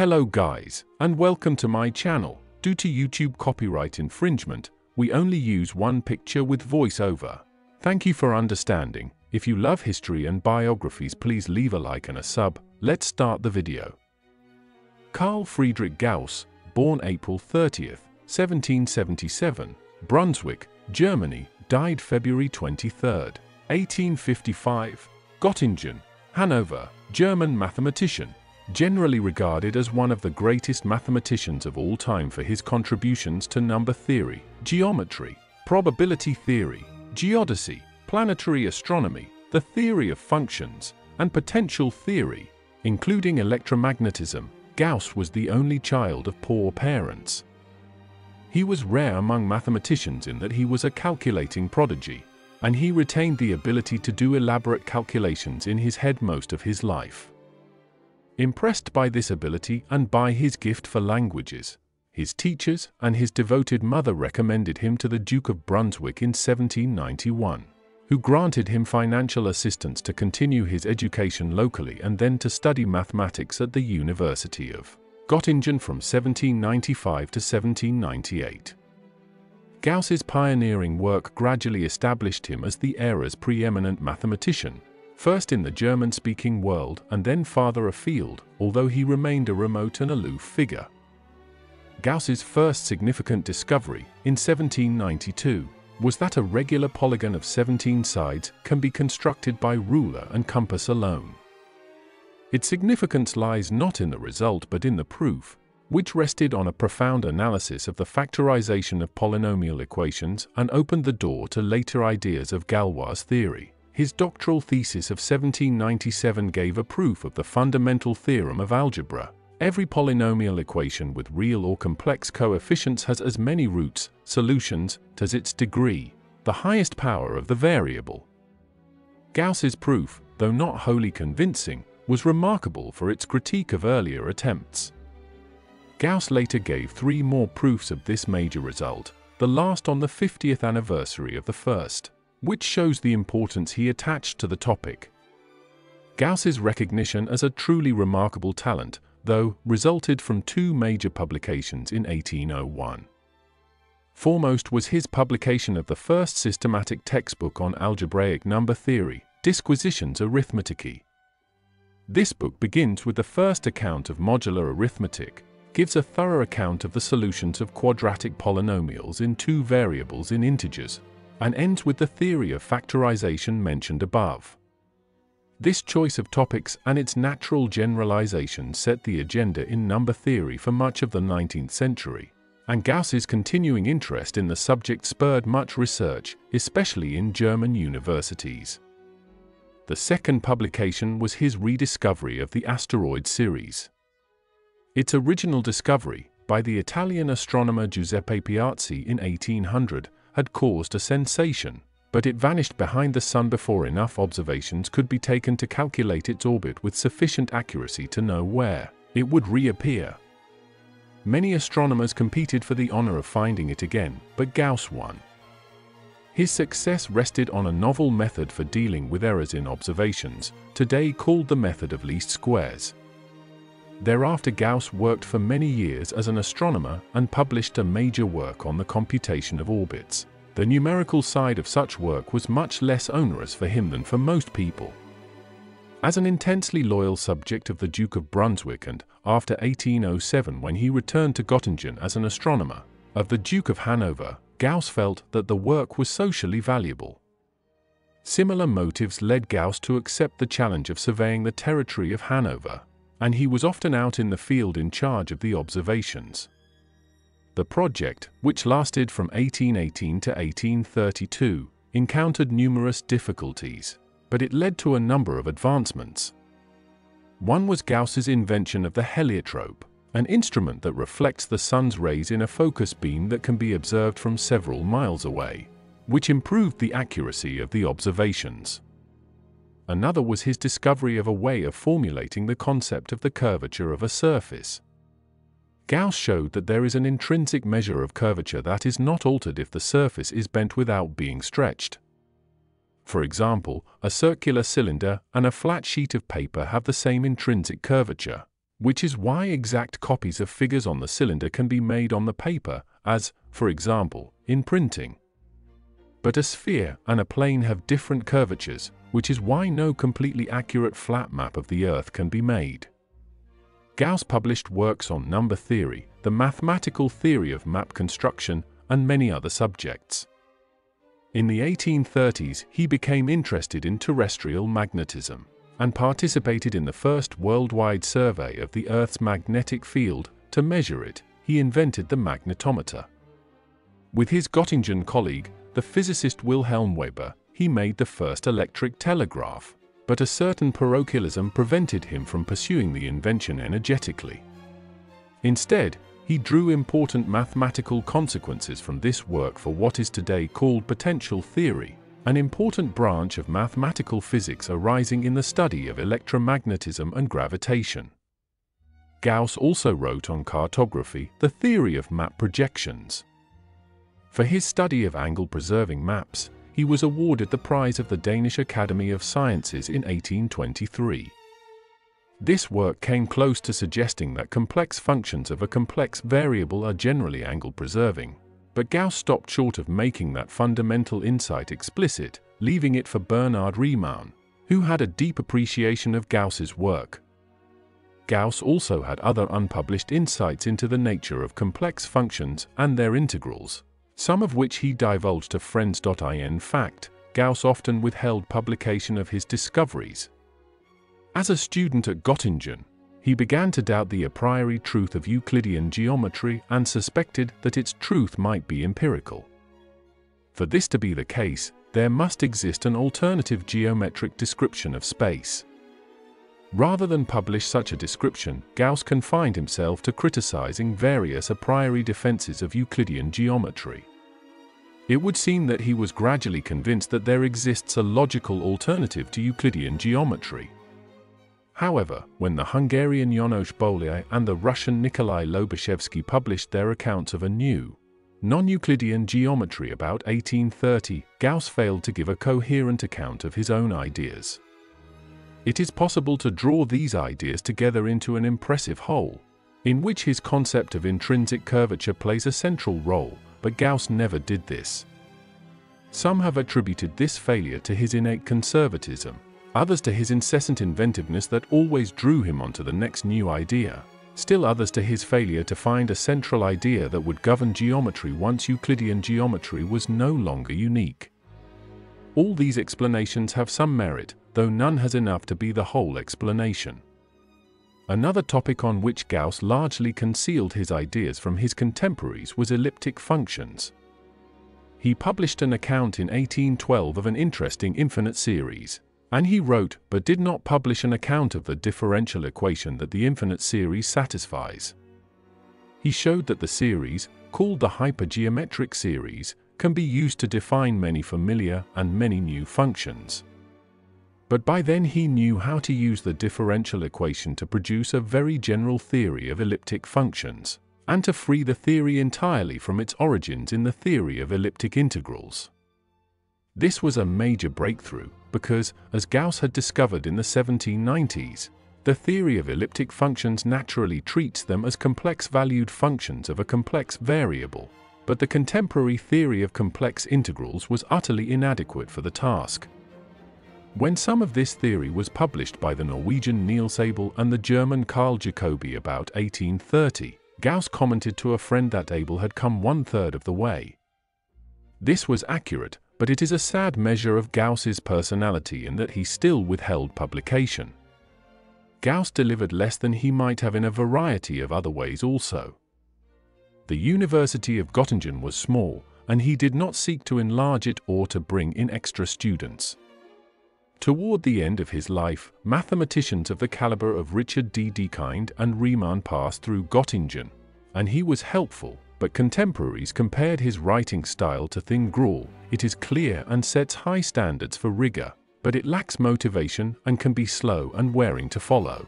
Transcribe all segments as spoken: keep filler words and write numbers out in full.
Hello guys, and welcome to my channel. Due to YouTube copyright infringement, we only use one picture with voiceover. Thank you for understanding. If you love history and biographies, please leave a like and a sub. Let's start the video. Carl Friedrich Gauss, born April thirtieth, seventeen seventy-seven, Brunswick, Germany, died February twenty-third, eighteen fifty-five, Göttingen, Hanover, German mathematician. Generally regarded as one of the greatest mathematicians of all time for his contributions to number theory, geometry, probability theory, geodesy, planetary astronomy, the theory of functions, and potential theory, including electromagnetism, Gauss was the only child of poor parents. He was rare among mathematicians in that he was a calculating prodigy, and he retained the ability to do elaborate calculations in his head most of his life. Impressed by this ability and by his gift for languages, his teachers and his devoted mother recommended him to the Duke of Brunswick in seventeen ninety-one, who granted him financial assistance to continue his education locally and then to study mathematics at the University of Göttingen from seventeen ninety-five to seventeen ninety-eight. Gauss's pioneering work gradually established him as the era's preeminent mathematician, first in the German-speaking world and then farther afield, although he remained a remote and aloof figure. Gauss's first significant discovery, in seventeen ninety-two, was that a regular polygon of seventeen sides can be constructed by ruler and compass alone. Its significance lies not in the result but in the proof, which rested on a profound analysis of the factorization of polynomial equations and opened the door to later ideas of Galois theory. His doctoral thesis of seventeen ninety-seven gave a proof of the fundamental theorem of algebra. Every polynomial equation with real or complex coefficients has as many roots, solutions, as its degree, the highest power of the variable. Gauss's proof, though not wholly convincing, was remarkable for its critique of earlier attempts. Gauss later gave three more proofs of this major result, the last on the fiftieth anniversary of the first, which shows the importance he attached to the topic. Gauss's recognition as a truly remarkable talent, though, resulted from two major publications in eighteen oh one. Foremost was his publication of the first systematic textbook on algebraic number theory, Disquisitiones Arithmeticae. This book begins with the first account of modular arithmetic, gives a thorough account of the solutions of quadratic polynomials in two variables in integers, and ends with the theory of factorization mentioned above. This choice of topics and its natural generalization set the agenda in number theory for much of the nineteenth century, and Gauss's continuing interest in the subject spurred much research, especially in German universities. The second publication was his rediscovery of the asteroid series. Its original discovery, by the Italian astronomer Giuseppe Piazzi in eighteen hundred, had caused a sensation, but it vanished behind the Sun before enough observations could be taken to calculate its orbit with sufficient accuracy to know where it would reappear. Many astronomers competed for the honor of finding it again, but Gauss won. His success rested on a novel method for dealing with errors in observations, today called the method of least squares. Thereafter, Gauss worked for many years as an astronomer and published a major work on the computation of orbits. The numerical side of such work was much less onerous for him than for most people. As an intensely loyal subject of the Duke of Brunswick and, after eighteen oh seven when he returned to Göttingen as an astronomer, of the Duke of Hanover, Gauss felt that the work was socially valuable. Similar motives led Gauss to accept the challenge of surveying the territory of Hanover, and he was often out in the field in charge of the observations. The project, which lasted from eighteen eighteen to eighteen thirty-two, encountered numerous difficulties, but it led to a number of advancements. One was Gauss's invention of the heliotrope, an instrument that reflects the sun's rays in a focus beam that can be observed from several miles away, which improved the accuracy of the observations. Another was his discovery of a way of formulating the concept of the curvature of a surface. Gauss showed that there is an intrinsic measure of curvature that is not altered if the surface is bent without being stretched. For example, a circular cylinder and a flat sheet of paper have the same intrinsic curvature, which is why exact copies of figures on the cylinder can be made on the paper, as, for example, in printing. But a sphere and a plane have different curvatures, which is why no completely accurate flat map of the Earth can be made. Gauss published works on number theory, the mathematical theory of map construction, and many other subjects. In the eighteen thirties, he became interested in terrestrial magnetism and participated in the first worldwide survey of the Earth's magnetic field. To measure it, he invented the magnetometer. With his Göttingen colleague, the physicist Wilhelm Weber, he made the first electric telegraph, but a certain parochialism prevented him from pursuing the invention energetically. Instead, he drew important mathematical consequences from this work for what is today called potential theory, an important branch of mathematical physics arising in the study of electromagnetism and gravitation. Gauss also wrote on cartography, the theory of map projections. For his study of angle-preserving maps, he was awarded the prize of the Danish Academy of Sciences in eighteen twenty-three. This work came close to suggesting that complex functions of a complex variable are generally angle-preserving, but Gauss stopped short of making that fundamental insight explicit, leaving it for Bernhard Riemann, who had a deep appreciation of Gauss's work. Gauss also had other unpublished insights into the nature of complex functions and their integrals, some of which he divulged to friends. In fact, Gauss often withheld publication of his discoveries. As a student at Göttingen, he began to doubt the a priori truth of Euclidean geometry and suspected that its truth might be empirical. For this to be the case, there must exist an alternative geometric description of space. Rather than publish such a description, Gauss confined himself to criticizing various a priori defenses of Euclidean geometry. It would seem that he was gradually convinced that there exists a logical alternative to Euclidean geometry. However, when the Hungarian Janos Bolyai and the Russian Nikolai Lobachevsky published their accounts of a new, non-Euclidean geometry about eighteen thirty, Gauss failed to give a coherent account of his own ideas. It is possible to draw these ideas together into an impressive whole, in which his concept of intrinsic curvature plays a central role, but Gauss never did this. Some have attributed this failure to his innate conservatism, others to his incessant inventiveness that always drew him onto the next new idea, still others to his failure to find a central idea that would govern geometry once Euclidean geometry was no longer unique. All these explanations have some merit, though none has enough to be the whole explanation. Another topic on which Gauss largely concealed his ideas from his contemporaries was elliptic functions. He published an account in eighteen twelve of an interesting infinite series, and he wrote, but did not publish an account of the differential equation that the infinite series satisfies. He showed that the series, called the hypergeometric series, can be used to define many familiar and many new functions. But by then he knew how to use the differential equation to produce a very general theory of elliptic functions, and to free the theory entirely from its origins in the theory of elliptic integrals. This was a major breakthrough, because, as Gauss had discovered in the seventeen nineties, the theory of elliptic functions naturally treats them as complex-valued functions of a complex variable, but the contemporary theory of complex integrals was utterly inadequate for the task. When some of this theory was published by the Norwegian Niels Abel and the German Carl Jacobi about eighteen thirty, Gauss commented to a friend that Abel had come one-third of the way. This was accurate, but it is a sad measure of Gauss's personality in that he still withheld publication. Gauss delivered less than he might have in a variety of other ways also. The University of Göttingen was small, and he did not seek to enlarge it or to bring in extra students. Toward the end of his life, mathematicians of the caliber of Richard Dedekind and Riemann passed through Göttingen, and he was helpful, but contemporaries compared his writing style to thin gruel. It is clear and sets high standards for rigor, but it lacks motivation and can be slow and wearing to follow.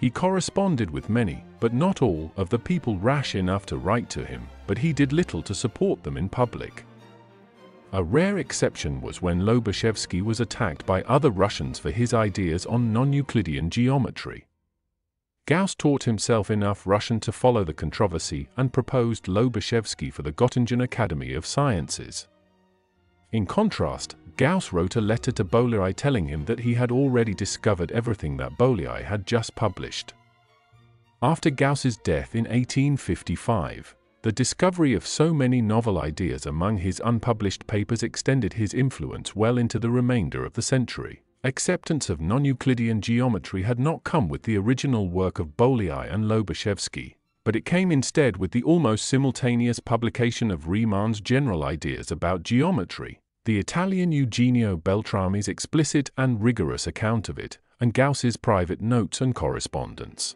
He corresponded with many, but not all, of the people rash enough to write to him, but he did little to support them in public. A rare exception was when Lobachevsky was attacked by other Russians for his ideas on non-Euclidean geometry. Gauss taught himself enough Russian to follow the controversy and proposed Lobachevsky for the Göttingen Academy of Sciences. In contrast, Gauss wrote a letter to Bolyai telling him that he had already discovered everything that Bolyai had just published. After Gauss's death in eighteen fifty-five, the discovery of so many novel ideas among his unpublished papers extended his influence well into the remainder of the century. Acceptance of non-Euclidean geometry had not come with the original work of Bolyai and Lobachevsky, but it came instead with the almost simultaneous publication of Riemann's general ideas about geometry, the Italian Eugenio Beltrami's explicit and rigorous account of it, and Gauss's private notes and correspondence.